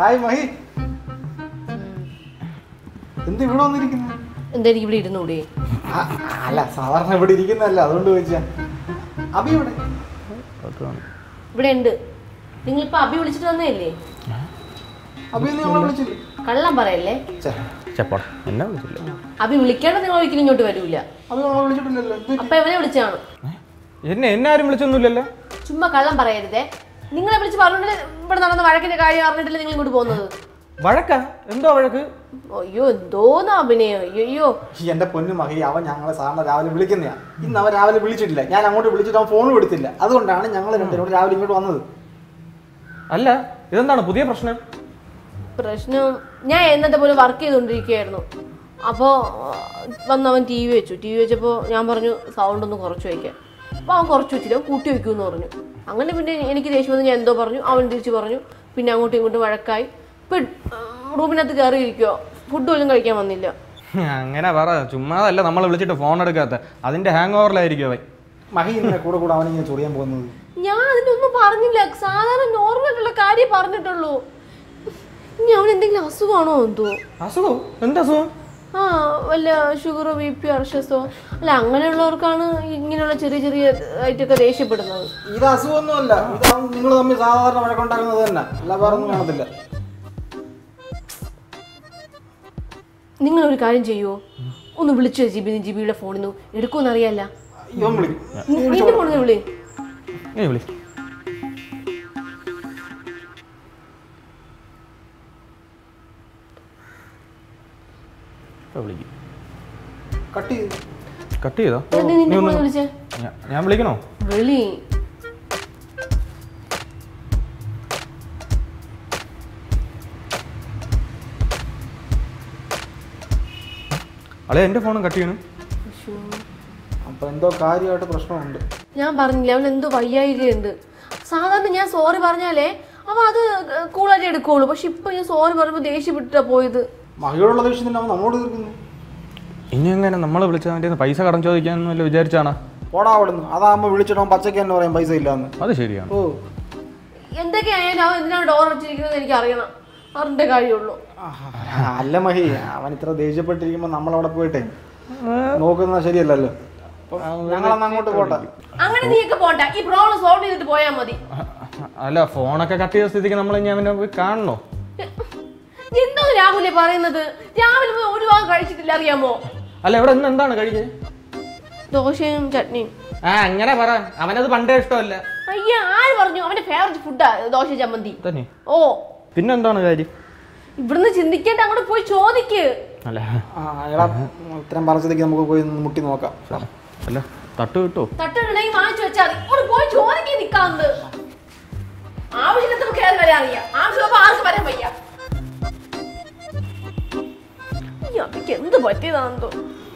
Hi, Mahi. What are you doing? I'm going I'm going to go oh, you don't have you. She and the Punu Mahiavan Yangla Sama, the Avilikinia. You never have a village. I want to village on phone with it. I don't know. Allah, isn't that a good person? Prashno, yeah, and the Bulavarki don't care. Upon one TV, Yamaru sound on the Korchuke. Pankorchuchi, Kutu, Gunor. I'm going to be any case with the Yendobarnu, Avendichibarnu, Pinamutu to Varakai. Room at the Garrigo, food doing like Yamanilla. Angana, Juma, let Amala legit of honor gather. I think the hangover lady gave it. Mahina could go down in the Turian Bonu. Yan, no parting like Sana and Norman Lacadi partner to low. Yan, think Lasso on to Asso, and Tasso? Ah, well, sugar of pure shasso. Langan and Lorcan, you know, I took a ratio but no. Idasso, no, without Ninglom is our contact. Lavarno. You can't get a phone. You can't get a phone. You can't get a phone. You can't get a phone. Cut it. Cut it. Really? I am going to go to the car. I am going to go to the car. I am going to go to the car. I am going to go to the car. I am going to go to Allah Mahi, I throw the Asia Patrick and Amala of waiting. No, I'm going to water. I'm going to take a water. He brought us all in the Boyamadi. I love for one of Katias sitting in Amala with Carno. You know, Yamuli Parinada. Yamu would all right to Lariamo. I never done a great Doshim chutney. Ah, never. I'm another bandage. Yeah, I was not a fair food. Doshi Jamadi. Oh, Pinandana. Brother, Chindiket, I'm going to push all the kid. I love Trambaras the Gamogo in Mutinoka. Tattoo, too. Tattoo, name, I'm sure. What a boy, you want to get the candle. I wish you didn't care about area. I'm so fast, but I'm here. You're getting the